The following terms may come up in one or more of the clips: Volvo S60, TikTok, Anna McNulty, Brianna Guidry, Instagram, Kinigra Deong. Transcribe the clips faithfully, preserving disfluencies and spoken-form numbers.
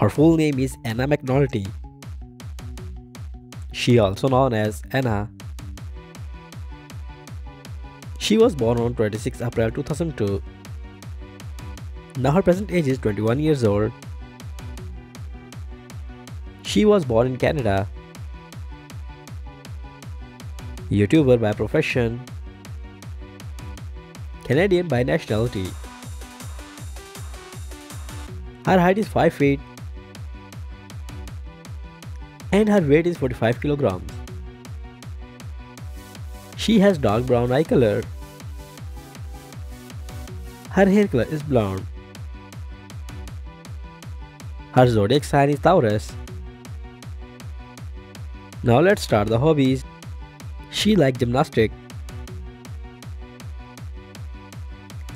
Her full name is Anna McNulty. She also known as Anna. She was born on twenty-sixth April two thousand two. Now her present age is twenty-one years old. She was born in Canada. YouTuber by profession. Canadian by nationality. Her height is five feet and her weight is forty-five kilograms. She has dark brown eye color. Her hair color is blonde. Her zodiac sign is Taurus. Now let's start the hobbies. She likes gymnastics,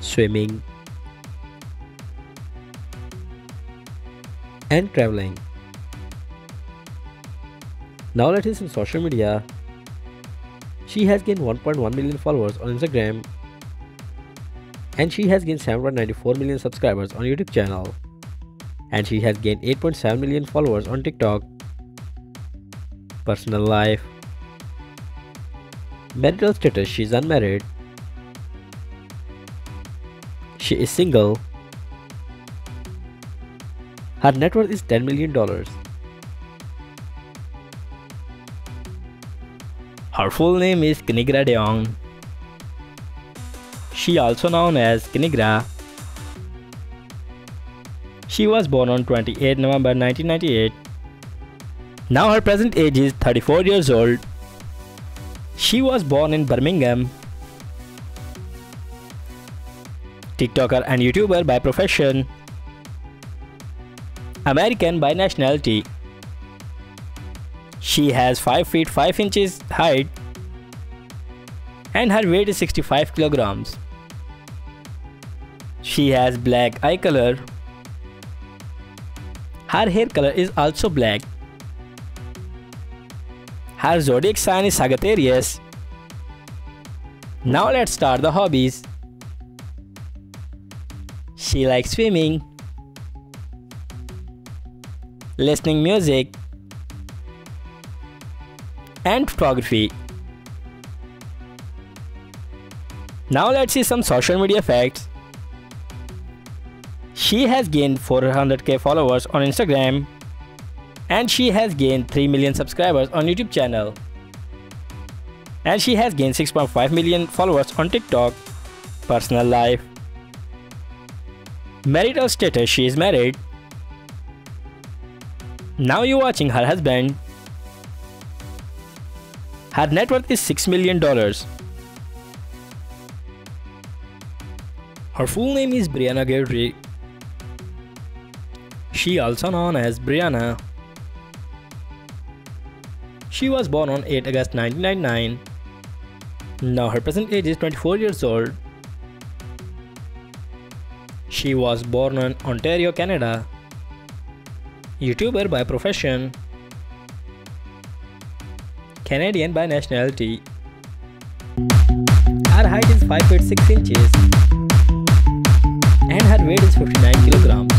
swimming, and traveling. Now let's see some social media. She has gained one point one million followers on Instagram and she has gained seven point nine four million subscribers on YouTube channel, and she has gained eight point seven million followers on TikTok. Personal life. Marital status: she is unmarried. She is single. Her net worth is ten million dollars. Her full name is Kinigra Deong. She also known as Kinigra. She was born on twenty-eighth November nineteen ninety-eight. Now her present age is thirty-four years old. She was born in Birmingham. TikToker and YouTuber by profession. American by nationality. She has five feet five inches height and her weight is sixty-five kilograms. She has black eye color. Her hair color is also black. Her zodiac sign is Sagittarius. Now let's start the hobbies. She likes swimming, listening music, and photography. Now let's see some social media facts. She has gained four hundred K followers on Instagram and she has gained three million subscribers on YouTube channel, and she has gained six point five million followers on TikTok. Personal life. Marital status: she is married. Now you're watching her husband. Her net worth is six million dollars. Her full name is Brianna Guidry. She also known as Brianna. She was born on eighth August nineteen ninety-nine. Now her present age is twenty-four years old. She was born in Ontario, Canada. YouTuber by profession. Canadian by nationality. Her height is five feet six inches and her weight is fifty-nine kilograms.